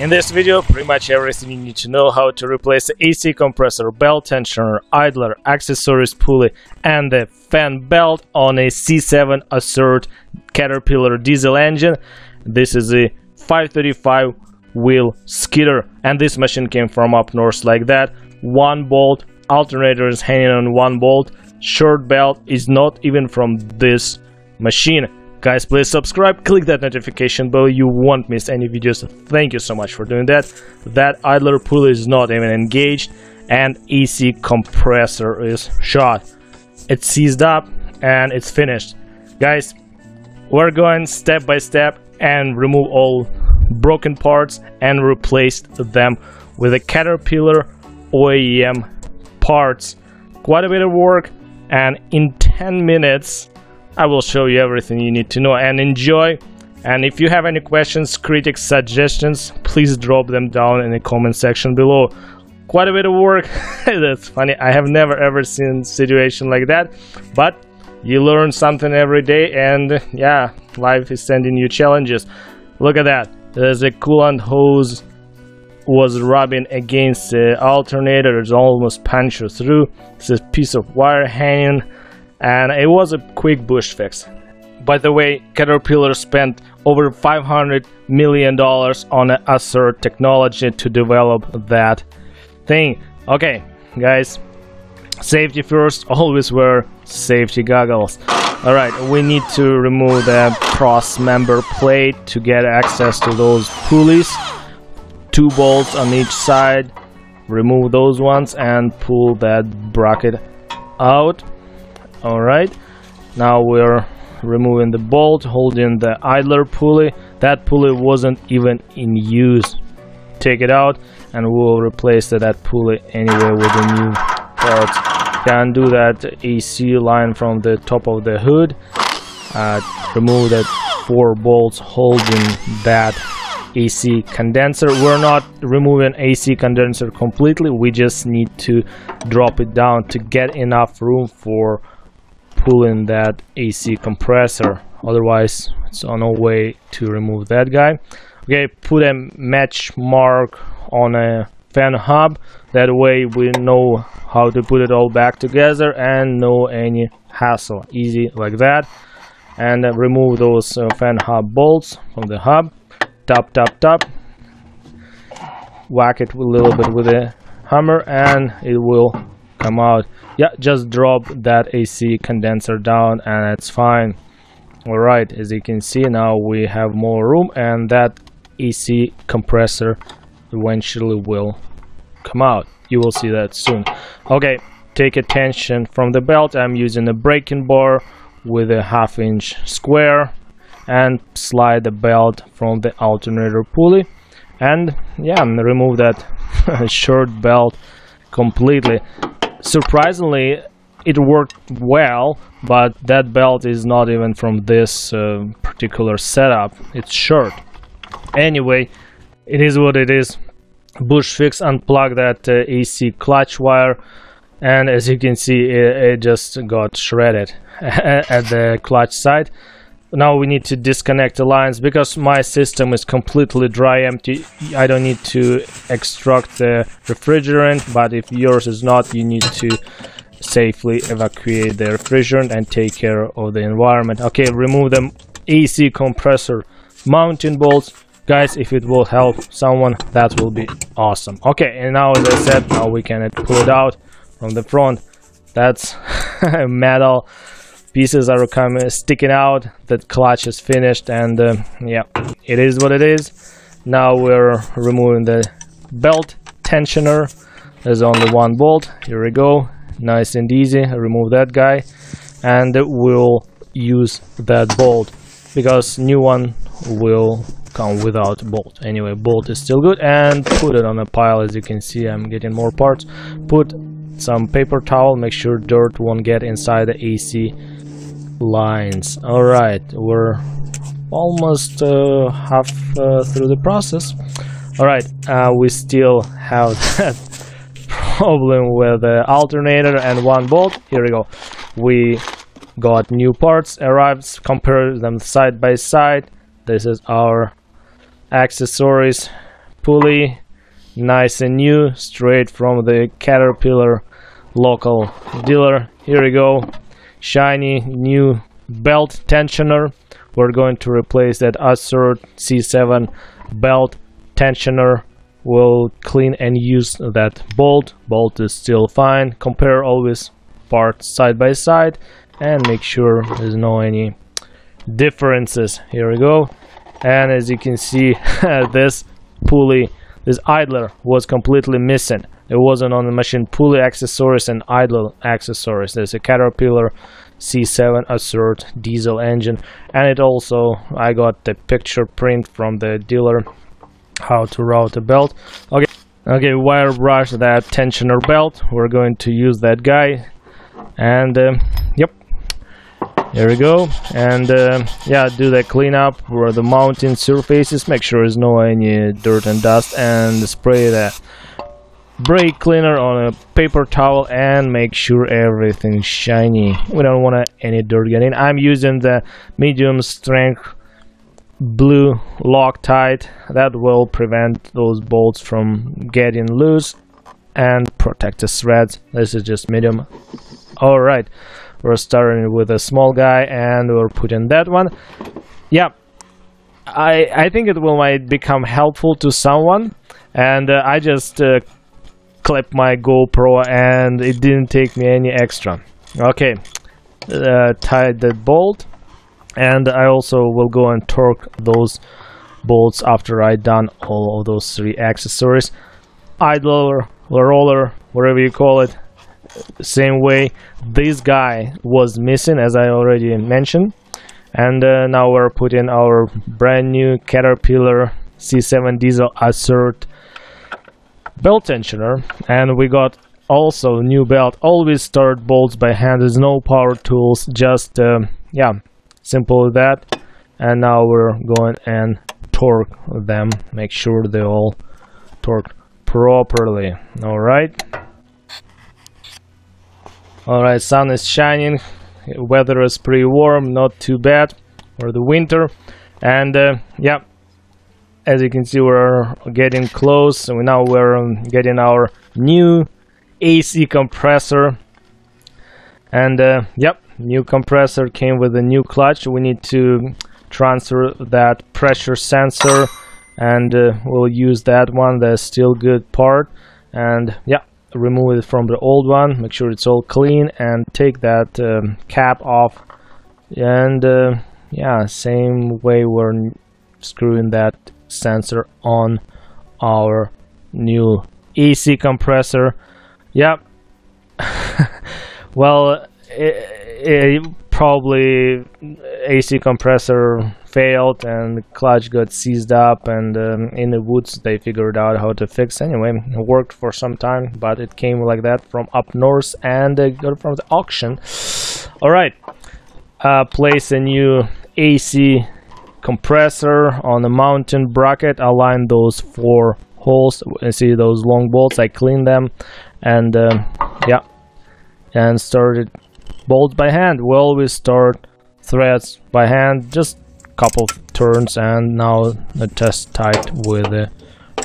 In this video, pretty much everything you need to know how to replace the AC compressor, belt tensioner, idler, accessories pulley and the fan belt on a C7 ACERT Caterpillar diesel engine. This is a 535 wheel skidder, and this machine came from up north like that. One bolt, alternator is hanging on one bolt, short belt is not even from this machine. Guys, please subscribe, click that notification bell, you won't miss any videos. Thank you so much for doing that. That idler pulley is not even engaged and AC compressor is shot. It's seized up and it's finished. Guys, we're going step by step and remove all broken parts and replace them with the Caterpillar OEM parts. Quite a bit of work, and in 10 minutes I will show you everything you need to know, and enjoy. And if you have any questions, critics, suggestions, please drop them down in the comment section below. Quite a bit of work. That's funny, I have never ever seen a situation like that, but you learn something every day, and yeah, life is sending you challenges. Look at that, there's a coolant hose was rubbing against the alternator, it's almost punctured through. It's a piece of wire hanging. And it was a quick bush fix. By the way, Caterpillar spent over $500 million on ACERT technology to develop that thing. Okay, guys, safety first, always wear safety goggles. All right, we need to remove the cross member plate to get access to those pulleys. Two bolts on each side. Remove those ones and pull that bracket out. All right, now we're removing the bolt holding the idler pulley. That pulley wasn't even in use. Take it out and we'll replace that pulley anyway with the new parts. Can do that AC line from the top of the hood. Remove that four bolts holding that AC condenser. We're not removing AC condenser completely, we just need to drop it down to get enough room for pulling that AC compressor, otherwise it's no way to remove that guy. Okay, put a match mark on a fan hub, that way we know how to put it all back together and no any hassle, easy like that. And remove those fan hub bolts from the hub. Tap tap tap, whack it a little bit with a hammer and it will come out. Yeah, just drop that AC condenser down and it's fine. All right, as you can see, now we have more room and that AC compressor eventually will come out. You will see that soon. Okay, take a tension from the belt. I'm using a braking bar with a 1/2 inch square and slide the belt from the alternator pulley. And yeah, remove that short belt completely. Surprisingly, it worked well, but that belt is not even from this particular setup, it's short. Anyway, it is what it is. Bush fix, unplug that AC clutch wire, and as you can see, it just got shredded at the clutch side. Now we need to disconnect the lines because my system is completely dry, empty. I don't need to extract the refrigerant, but if yours is not, you need to safely evacuate the refrigerant and take care of the environment. Okay, remove the AC compressor mounting bolts. Guys, if it will help someone, that will be awesome. Okay, and now as I said, now we can pull it out from the front. That's metal. Pieces are coming, sticking out. That clutch is finished, and yeah, it is what it is. Now we're removing the belt tensioner. There's only one bolt. Here we go, nice and easy. Remove that guy, and we'll use that bolt because new one will come without bolt. Anyway, bolt is still good, and put it on a pile. As you can see, I'm getting more parts. Put some paper towel, make sure dirt won't get inside the AC lines. All right, we're almost half through the process. All right, we still have that problem with the alternator and one bolt. Here we go, we got new parts arrived, compare them side by side. This is our accessories pulley, nice and new, straight from the Caterpillar local dealer. Here we go, shiny new belt tensioner. We're going to replace that ACERT C7 belt tensioner. We'll clean and use that bolt. Bolt is still fine. Compare always parts side by side and make sure there's no any differences. Here we go. And as you can see, this pulley, this idler was completely missing. It wasn't on the machine. Pulley accessories and idler accessories. There's a Caterpillar C7 ACERT diesel engine, and it also, I got the picture print from the dealer how to route the belt. Okay, wire brush that tensioner belt. We're going to use that guy, and yep, here we go. And yeah, do the cleanup for the mounting surfaces, make sure there's no any dirt and dust, and spray the brake cleaner on a paper towel and make sure everything's shiny. We don't want any dirt getting in. I'm using the medium strength blue Loctite. That will prevent those bolts from getting loose and protect the threads. This is just medium. All right, we're starting with a small guy and we're putting that one. Yeah, I think it will might become helpful to someone, and I just clip my GoPro and it didn't take me any extra. Okay, tied the bolt, and I also will go and torque those bolts after I done all of those three accessories. Idler, roller, whatever you call it, same way. This guy was missing, as I already mentioned, and now we're putting our brand new Caterpillar C7 diesel ACERT belt tensioner. And we got also new belt. Always start bolts by hand, there's no power tools, just yeah, simple as that. And now we're going and torque them, make sure they all torque properly. All right, sun is shining, weather is pretty warm, not too bad for the winter. And yeah, as you can see, we're getting close. So now we're getting our new AC compressor, and yep, new compressor came with a new clutch. We need to transfer that pressure sensor, and we'll use that one. That's still good part. And yeah, remove it from the old one, make sure it's all clean, and take that cap off. And yeah, same way we're screwing that sensor on our new AC compressor. Yep. Well, probably AC compressor failed and the clutch got seized up, and in the woods they figured out how to fix. Anyway, it worked for some time, but it came like that from up north, and they got it from the auction. All right, place a new AC compressor on the mounting bracket, align those four holes. You see those long bolts, I cleaned them, and yeah, and started bolt by hand. We always start threads by hand, just couple of turns. And now the test tight with the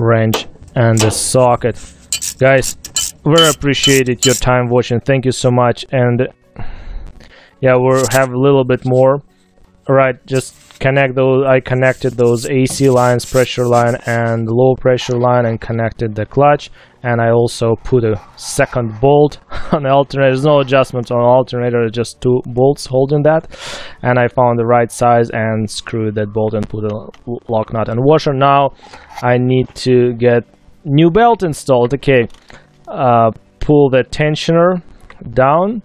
wrench and the socket. Guys, we appreciate it, your time watching, thank you so much. And yeah, we'll have a little bit more. All right, just connect those. I connected those AC lines, pressure line and low pressure line, and connected the clutch. And I also put a second bolt on the alternator. There's no adjustments on the alternator, just two bolts holding that. And I found the right size and screwed that bolt and put a lock nut and washer. Now I need to get new belt installed. Okay, pull the tensioner down.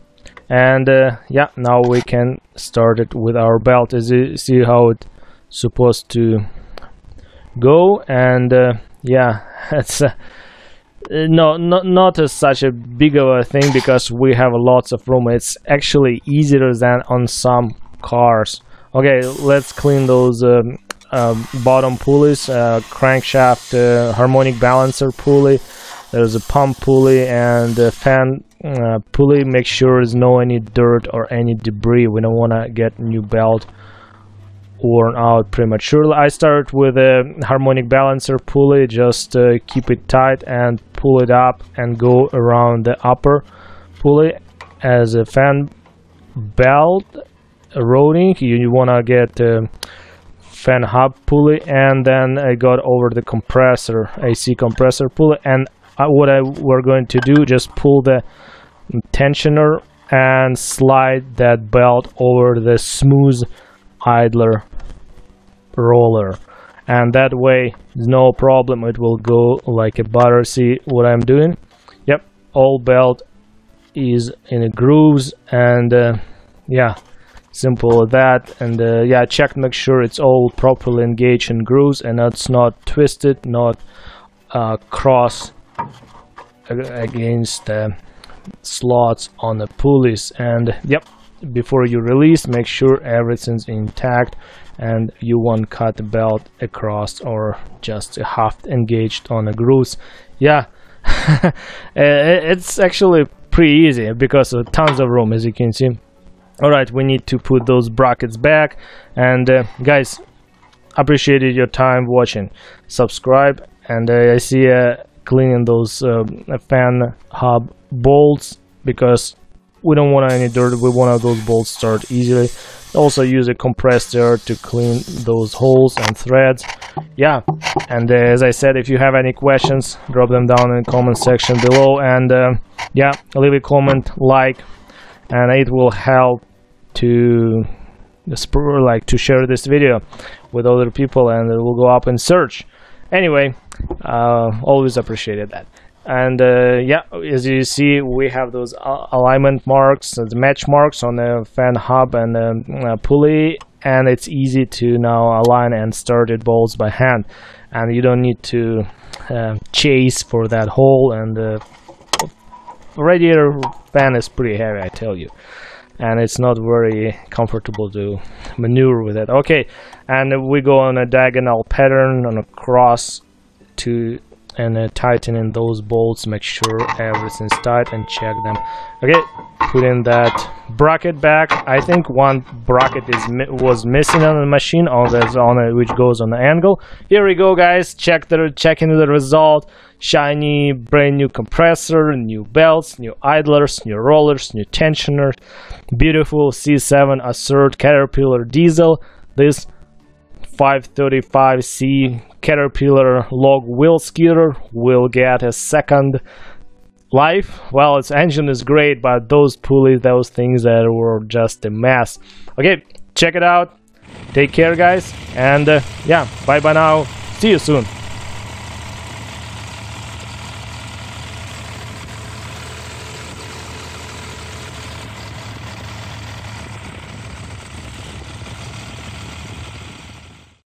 And yeah, now we can start it with our belt. As you see how it's supposed to go. And yeah, it's not as such a big of a thing, because we have lots of room. It's actually easier than on some cars. Okay, let's clean those bottom pulleys, crankshaft, harmonic balancer pulley. There's a pump pulley and a fan pulley. Make sure there's no any dirt or any debris. We don't want to get new belt worn out prematurely. I start with a harmonic balancer pulley, just keep it tight and pull it up and go around the upper pulley. As a fan belt routing, you want to get fan hub pulley, and then I got over the compressor, AC compressor pulley, and what we're going to do, just pull the tensioner and slide that belt over the smooth idler roller, and that way no problem, it will go like a butter. See what I'm doing? Yep, all belt is in the grooves, and yeah, simple as that. And yeah, check, make sure it's all properly engaged in grooves and it's not twisted, not cross against the slots on the pulleys. And yep, before you release, make sure everything's intact and you won't cut the belt across or just half engaged on the grooves. Yeah, it's actually pretty easy because of tons of room, as you can see. All right, we need to put those brackets back. And guys, appreciated your time watching, subscribe, and I see cleaning those fan hub bolts, because we don't want any dirt, we want those bolts start easily. Also use a compressed air to clean those holes and threads. Yeah, and as I said, if you have any questions, drop them down in the comment section below, and yeah, leave a comment, like, and it will help to spur, like, to share this video with other people, and it will go up in search. Anyway, always appreciated that. And yeah, as you see, we have those alignment marks, the match marks on the fan hub and pulley, and it's easy to now align and start it bolts by hand, and you don't need to chase for that hole. And the radiator fan is pretty heavy, I tell you, and it's not very comfortable to maneuver with it. Okay, and we go on a diagonal pattern on a cross to and tightening those bolts, make sure everything's tight and check them. Okay, put in that bracket back. I think one bracket was missing on the machine, which goes on the angle. Here we go, guys, checking the result. Shiny, brand new compressor, new belts, new idlers, new rollers, new tensioners, beautiful C7 ACERT Caterpillar diesel. This 535C Caterpillar log wheel skidder will get a second life. Well, its engine is great, but those pulleys, those things that were just a mess. Okay, check it out. Take care, guys, and yeah, bye now. See you soon.